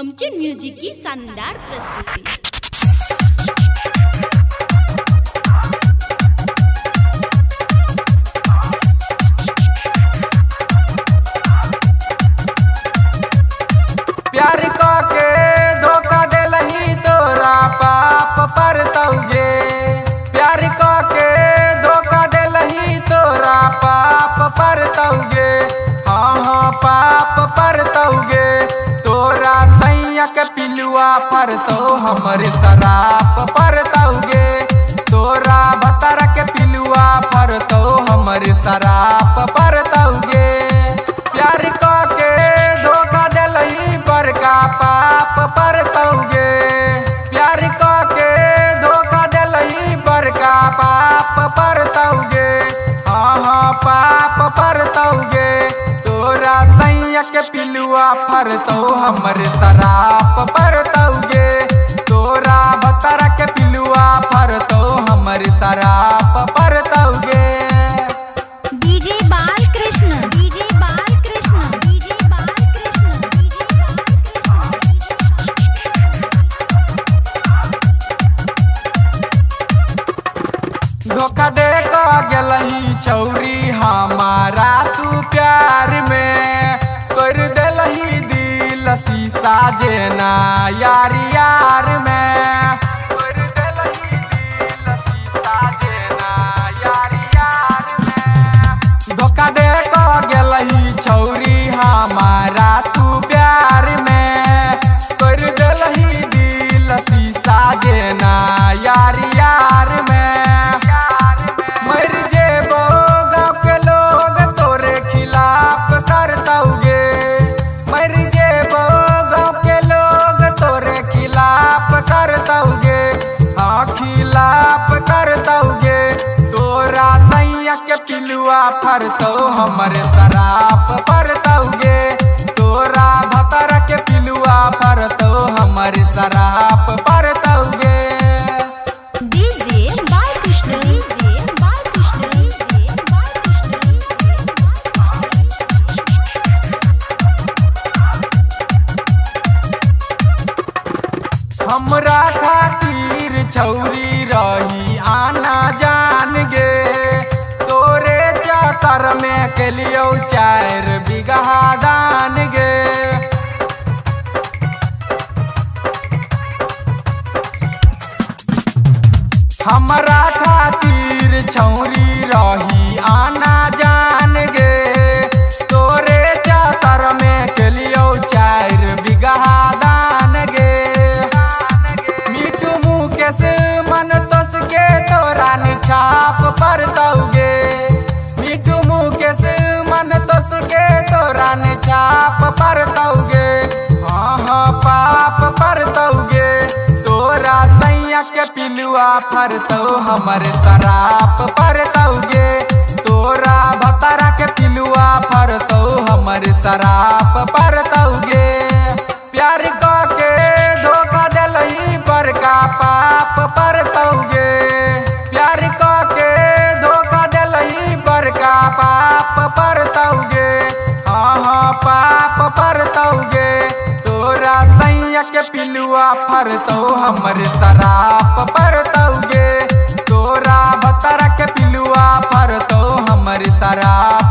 अमचन music की शानदार प्रस्तुति। प्यार के धोखा दे लही तोरा पाप पर तौगे। प्यार के धोखा दे लही तोरा पाप पर तौगे। हाँ पाप पर तौगे। तोरा सैया के पिलुआ फरतो हमरे शराप परतौगे। तोरा बतरा के पिलुआ फरतो हमरे शराप परतौगे। प्यार के धोखा देलही बड़का पाप परतौगे। प्यार के धोखा देलही बड़का पाप परतौगे। हाँ पाप परतौगे। तोरा सैया के पिलुआ फरतो हमरे शराप परतौगे। तोरा बतरा के पिलुआ फरतो हमरे शराप परतौगे। डीजे बाल कृष्ण, डीजे बाल कृष्ण, डीजे बाल कृष्ण, डीजे बाल कृष्ण। धोखा दे का गेलही छौरी हमारा तू प्यार में। तोड़ देलही दिल सीसा जेना यार यार में। तोड़ देलही दिल सीसा जेना यार यार में। धोखा दे को गेलही छौरी हमारा तू प्यार में। तोड़ देलही दिल सीसा जेना यार यार में। पिलुआ फरतो हमरे शराप परतौगे। तोरा भतरा के पिलुआ फरतो हमरे शराप परतौगे। डीजे बाल कृष्ण, डीजे बाल कृष्ण, डीजे बाल कृष्ण। हमरा खातिर छौरी रही आना जान गे। चक्कर में केलियो चार बिगहा दान गे। हमरा खातिर छौरी रही आना जान गे। तोरे चक्कर में केलियो चार बिगहा दान गे। मिठू मुकेश मन तोस के तोरा निछाप परतौगे। पाप परतौगे। हाँ पाप परतौगे। तोरा सैया के पिलुआ फरतो हमरे शराप परतौगे। तोरा भतरा के पिलुआ फरतो हमरे शराप परतौगे। प्यार के धोखा देलही बड़का पाप परतौगे। प्यार के धोखा देलही बड़का पाप परतौगे। पाप परतौगे। तोरा सैया के पिलुआ फरतो हमरे शराप परतौगे। तोरा बतरा के पिलुआ फरतो हमरे शराप।